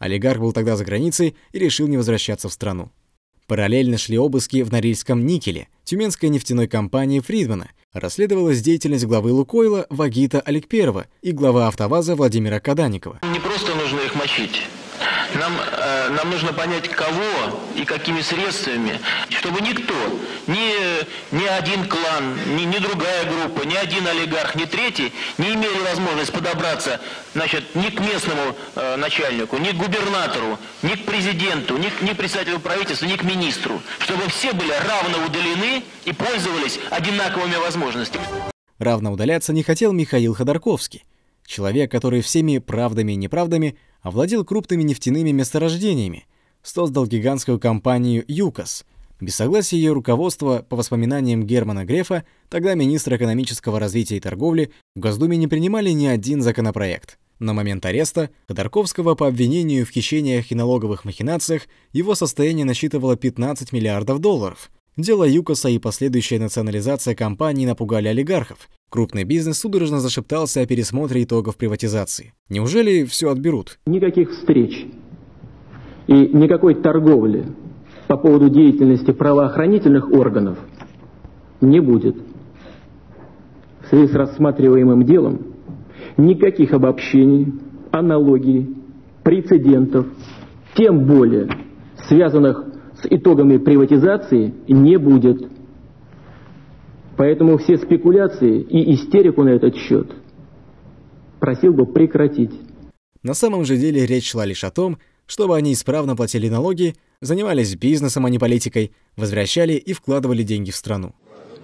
Олигарх был тогда за границей и решил не возвращаться в страну. Параллельно шли обыски в Норильском никеле, тюменской нефтяной компании Фридмана. Расследовалась деятельность главы Лукойла Вагита Аликперова и главы АвтоВАЗа Владимира Каданикова. Не просто нужно их мочить. Нам нужно понять, кого и какими средствами, чтобы никто, ни один клан, ни другая группа, ни один олигарх, ни третий не имели возможности подобраться, значит, ни к местному начальнику, ни к губернатору, ни к президенту, ни к председателю правительства, ни к министру, чтобы все были равно удалены и пользовались одинаковыми возможностями. Равно удаляться не хотел Михаил Ходорковский. Человек, который всеми правдами и неправдами овладел крупными нефтяными месторождениями, создал гигантскую компанию «ЮКОС». Без согласия ее руководства, по воспоминаниям Германа Грефа, тогда министра экономического развития и торговли, в Госдуме не принимали ни один законопроект. На момент ареста Ходорковского по обвинению в хищениях и налоговых махинациях его состояние насчитывало $15 миллиардов. Дело «ЮКОСа» и последующая национализация компании напугали олигархов. Крупный бизнес судорожно зашептался о пересмотре итогов приватизации. Неужели все отберут? Никаких встреч и никакой торговли по поводу деятельности правоохранительных органов не будет. В связи с рассматриваемым делом никаких обобщений, аналогий, прецедентов, тем более связанных с итогами приватизации, не будет. Поэтому все спекуляции и истерику на этот счет просил бы прекратить. На самом же деле речь шла лишь о том, чтобы они исправно платили налоги, занимались бизнесом, а не политикой, возвращали и вкладывали деньги в страну.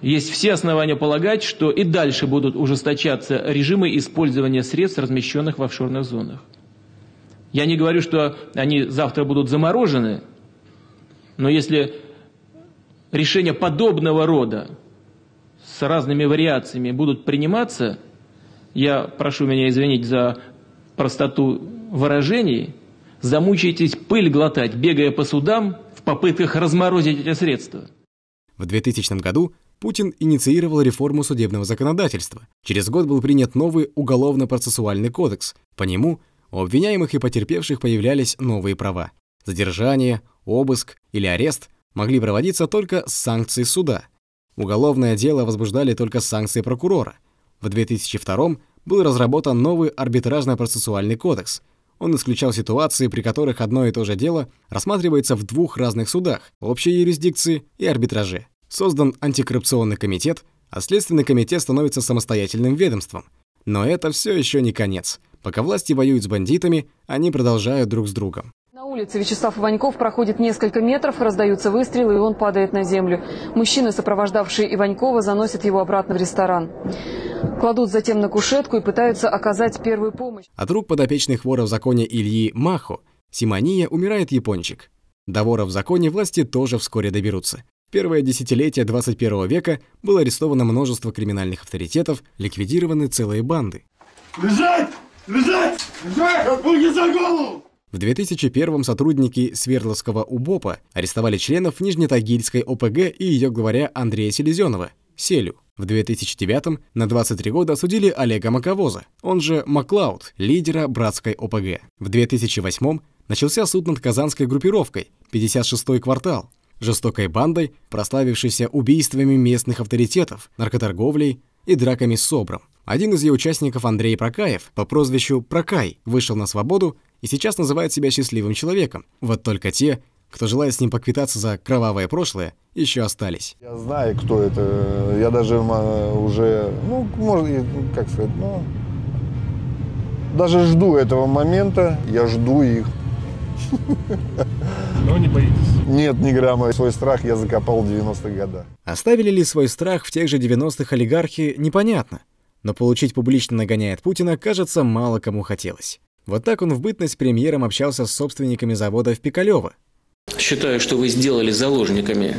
Есть все основания полагать, что и дальше будут ужесточаться режимы использования средств, размещенных в офшорных зонах. Я не говорю, что они завтра будут заморожены, но если решения подобного рода с разными вариациями будут приниматься, я прошу меня извинить за простоту выражений, замучаетесь пыль глотать, бегая по судам в попытках разморозить эти средства. В 2000 году Путин инициировал реформу судебного законодательства. Через год был принят новый уголовно-процессуальный кодекс. По нему у обвиняемых и потерпевших появлялись новые права. Задержание, обыск или арест могли проводиться только с санкцией суда. Уголовное дело возбуждали только с санкцией прокурора. В 2002 был разработан новый арбитражно-процессуальный кодекс. Он исключал ситуации, при которых одно и то же дело рассматривается в двух разных судах – общей юрисдикции и арбитраже. Создан антикоррупционный комитет, а Следственный комитет становится самостоятельным ведомством. Но это все еще не конец. Пока власти воюют с бандитами, они продолжают друг с другом. На улице Вячеслав Иваньков проходит несколько метров, раздаются выстрелы, и он падает на землю. Мужчины, сопровождавшие Иванькова, заносят его обратно в ресторан. Кладут затем на кушетку и пытаются оказать первую помощь. От рук подопечных вора в законе Ильи Махо Симония умирает япончик. До вора в законе власти тоже вскоре доберутся. Первое десятилетие 21 века было арестовано множество криминальных авторитетов, ликвидированы целые банды. Лежать! Лежать! Лежать! Руки за голову! В 2001 сотрудники Свердловского УБОПа арестовали членов Нижнетагильской ОПГ и ее главаря Андрея Селезенова, Селю. В 2009 на 23 года осудили Олега Маковоза, он же Маклауд, лидера братской ОПГ. В 2008 начался суд над казанской группировкой, 56-й квартал. Жестокой бандой, прославившейся убийствами местных авторитетов, наркоторговлей и драками с СОБРом. Один из ее участников, Андрей Прокаев, по прозвищу Прокай, вышел на свободу и сейчас называет себя счастливым человеком. Вот только те, кто желает с ним поквитаться за кровавое прошлое, еще остались. Я знаю, кто это. Я даже уже, ну, можно, как сказать, ну, даже жду этого момента. Я жду их. Но не боитесь? Нет, ни грамма. Свой страх я закопал в 90-х годах. Оставили ли свой страх в тех же 90-х олигархи, непонятно. Но получить публично нагоняя от Путина, кажется, мало кому хотелось. Вот так он в бытность премьером общался с собственниками завода в Пикалево. Считаю, что вы сделали заложниками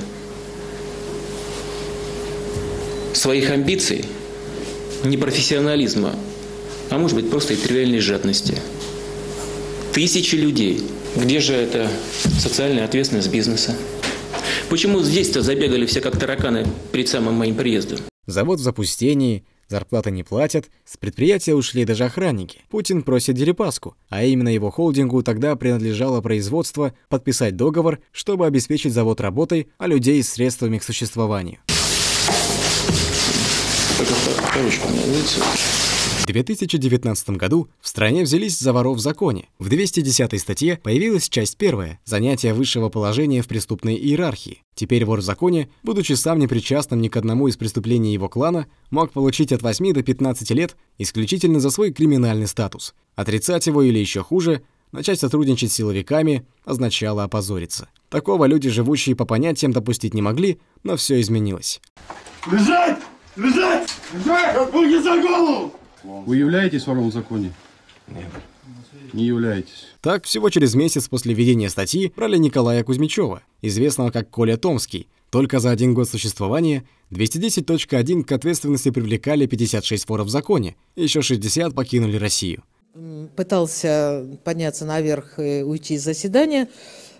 своих амбиций, непрофессионализма, а может быть просто и тривиальной жадности. Тысячи людей. Где же эта социальная ответственность бизнеса? Почему здесь-то забегали все как тараканы перед самым моим приездом? Завод в запустении, зарплаты не платят, с предприятия ушли даже охранники. Путин просит Дерипаску, а именно его холдингу тогда принадлежало производство, подписать договор, чтобы обеспечить завод работой, а людей средствами к существованию. 2019 году в стране взялись за воров в законе. В 210 статье появилась часть первая – занятие высшего положения в преступной иерархии. Теперь вор в законе, будучи сам не причастным ни к одному из преступлений его клана, мог получить от 8 до 15 лет исключительно за свой криминальный статус. Отрицать его или еще хуже – начать сотрудничать с силовиками означало опозориться. Такого люди, живущие по понятиям, допустить не могли, но все изменилось. Лежать! Лежать! Лежать! Руки за голову! Вы являетесь вором в законе? Нет. Не являетесь. Так, всего через месяц после введения статьи брали Николая Кузьмичева, известного как Коля Томский. Только за один год существования 210.1 к ответственности привлекали 56 воров в законе, еще 60 покинули Россию. Пытался подняться наверх и уйти из заседания.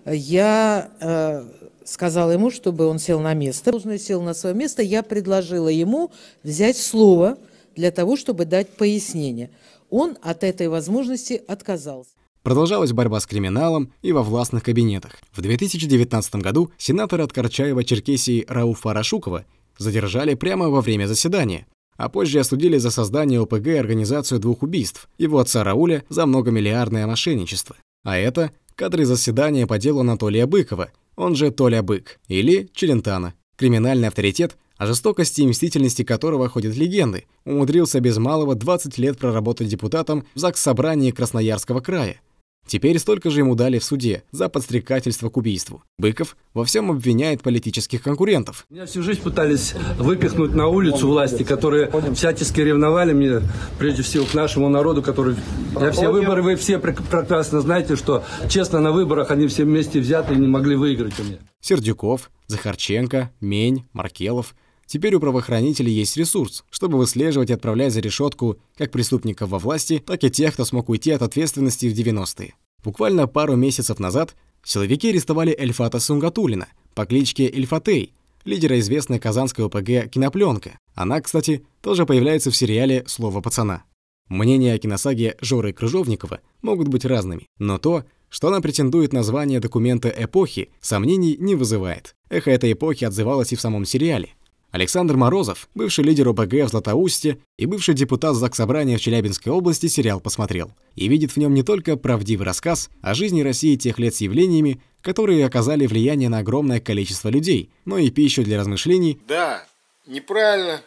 Я сказала ему, чтобы он сел на место. Он сел на свое место, я предложила ему взять слово для того, чтобы дать пояснение. Он от этой возможности отказался. Продолжалась борьба с криминалом и во властных кабинетах. В 2019 году сенатора от Карачаева-Черкесии Рауфа Рашукова задержали прямо во время заседания, а позже осудили за создание ОПГ и организацию двух убийств, его отца Рауля за многомиллиардное мошенничество. А это кадры заседания по делу Анатолия Быкова, он же Толя Бык, или Челентана. Криминальный авторитет, о жестокости и мстительности которого ходят легенды, умудрился без малого 20 лет проработать депутатом в Заксобрании Красноярского края. Теперь столько же ему дали в суде за подстрекательство к убийству. Быков во всем обвиняет политических конкурентов. Меня всю жизнь пытались выпихнуть на улицу власти, которые всячески ревновали мне, прежде всего, к нашему народу, который... Я все выборы, вы все прекрасно знаете, что честно на выборах они все вместе взяты и не могли выиграть у меня. Сердюков, Захарченко, Мень, Маркелов. Теперь у правоохранителей есть ресурс, чтобы выслеживать и отправлять за решетку как преступников во власти, так и тех, кто смог уйти от ответственности в 90-е. Буквально пару месяцев назад силовики арестовали Эльфата Сунгатуллина по кличке Эльфатей, лидера известной казанской ОПГ «Кинопленка». Она, кстати, тоже появляется в сериале «Слово пацана». Мнения о киносаге Жоры Крыжовникова могут быть разными, но то, что она претендует на звание документа эпохи, сомнений не вызывает. Эхо этой эпохи отзывалось и в самом сериале. Александр Морозов, бывший лидер ОПГ в Златоусте и бывший депутат Заксобрания в Челябинской области, сериал посмотрел и видит в нем не только правдивый рассказ о жизни России тех лет с явлениями, которые оказали влияние на огромное количество людей, но и пищу для размышлений. Да, неправильно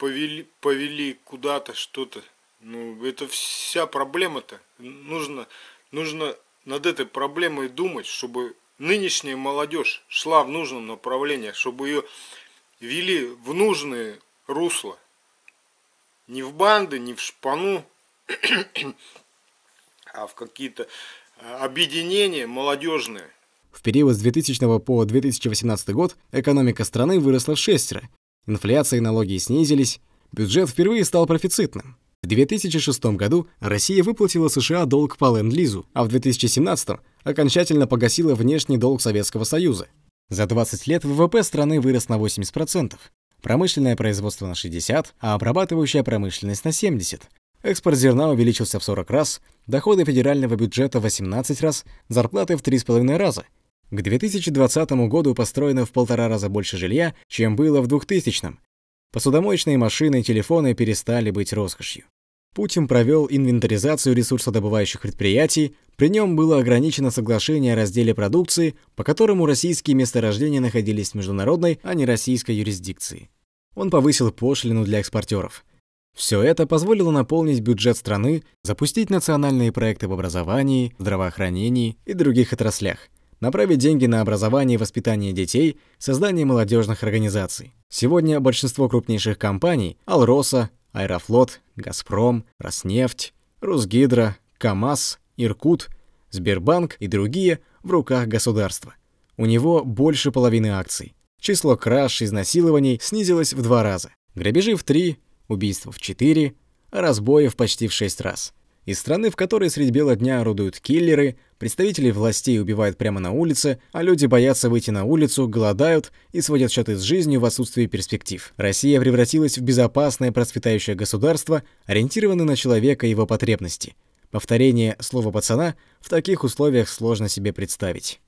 повели куда-то что-то. Ну, это вся проблема-то. Нужно над этой проблемой думать, чтобы... Нынешняя молодежь шла в нужном направлении, чтобы ее вели в нужные русла. Не в банды, не в шпану, а в какие-то объединения молодежные. В период с 2000 по 2018 год экономика страны выросла в 6 раз. Инфляция и налоги снизились. Бюджет впервые стал профицитным. В 2006 году Россия выплатила США долг по ленд-лизу, а в 2017 окончательно погасила внешний долг Советского Союза. За 20 лет ВВП страны вырос на 80%, промышленное производство на 60%, а обрабатывающая промышленность на 70%. Экспорт зерна увеличился в 40 раз, доходы федерального бюджета в 18 раз, зарплаты в 3,5 раза. К 2020 году построено в 1,5 раза больше жилья, чем было в 2000-м. Посудомоечные машины и телефоны перестали быть роскошью. Путин провел инвентаризацию ресурсодобывающих предприятий, при нем было ограничено соглашение о разделе продукции, по которому российские месторождения находились в международной, а не российской юрисдикции. Он повысил пошлину для экспортеров. Все это позволило наполнить бюджет страны, запустить национальные проекты в образовании, здравоохранении и других отраслях, направить деньги на образование и воспитание детей, создание молодежных организаций. Сегодня большинство крупнейших компаний – Алроса, Аэрофлот, Газпром, Роснефть, Русгидро, КамАЗ, Иркут, Сбербанк и другие – в руках государства. У него больше половины акций. Число краж и изнасилований снизилось в 2 раза, грабежи в 3, убийства в 4, а разбоев почти в 6 раз. Из страны, в которой средь бела дня орудуют киллеры, представители властей убивают прямо на улице, а люди боятся выйти на улицу, голодают и сводят счеты с жизнью в отсутствии перспектив. Россия превратилась в безопасное процветающее государство, ориентированное на человека и его потребности. Повторение слова пацана в таких условиях сложно себе представить.